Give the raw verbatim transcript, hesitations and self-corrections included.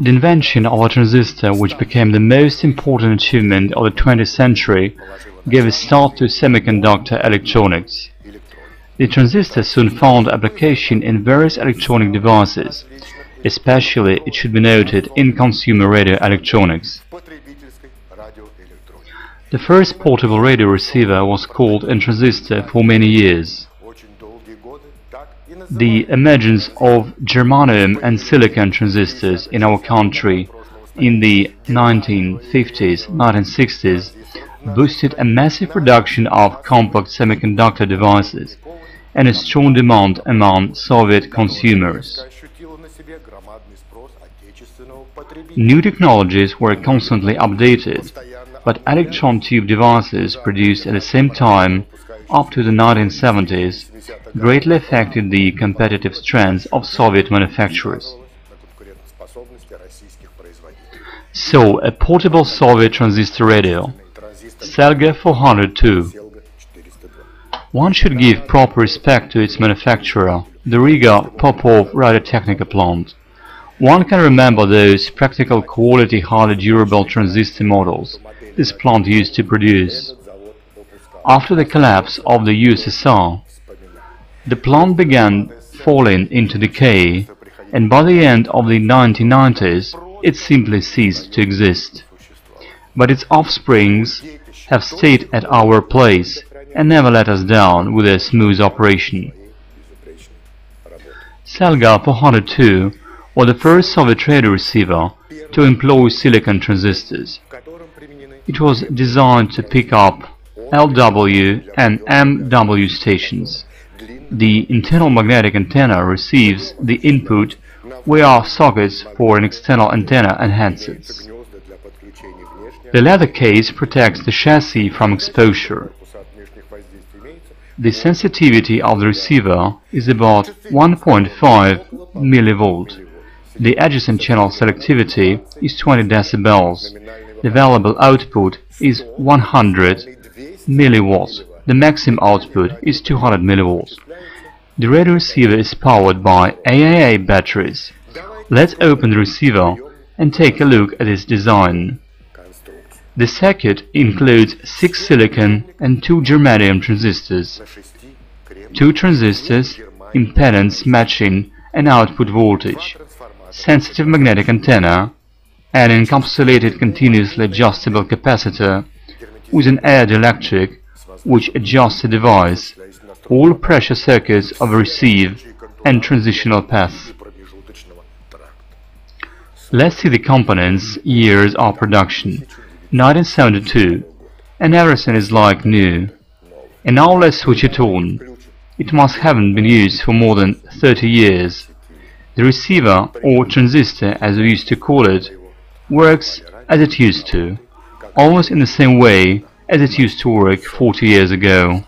The invention of a transistor, which became the most important achievement of the twentieth century, gave a start to semiconductor electronics. The transistor soon found application in various electronic devices, especially, it should be noted, in consumer radio electronics. The first portable radio receiver was called a transistor for many years. The emergence of germanium and silicon transistors in our country in the nineteen fifties nineteen sixties boosted a massive production of compact semiconductor devices and a strong demand among Soviet consumers. New technologies were constantly updated, but electron tube devices produced at the same time up to the nineteen seventies greatly affected the competitive strengths of Soviet manufacturers. So, a portable Soviet transistor radio, Selga four oh two. One should give proper respect to its manufacturer, the Riga Popov Radiotechnika plant. One can remember those practical quality, highly durable transistor models this plant used to produce. After the collapse of the U S S R, the plant began falling into decay, and by the end of the nineteen nineties it simply ceased to exist. But its offsprings have stayed at our place and never let us down with their smooth operation. Selga four oh two was the first Soviet radio receiver to employ silicon transistors. It was designed to pick up L W and M W stations. The internal magnetic antenna receives the input, where are sockets for an external antenna and handsets. The leather case protects the chassis from exposure. The sensitivity of the receiver is about one point five millivolts. The adjacent channel selectivity is twenty decibels. The available output is one hundred millivolts. The maximum output is two hundred millivolts. The radio receiver is powered by triple A batteries. Let's open the receiver and take a look at its design. The circuit includes six silicon and two germanium transistors, two transistors, impedance matching and output voltage, sensitive magnetic antenna, an encapsulated continuously adjustable capacitor with an air dielectric which adjusts the device, all pressure circuits of a receive and transitional path. Let's see the components, years of production. nineteen seventy-two, and everything is like new. And now let's switch it on. It must haven't been used for more than thirty years. The receiver, or transistor as we used to call it, works as it used to, almost in the same way as it used to work forty years ago.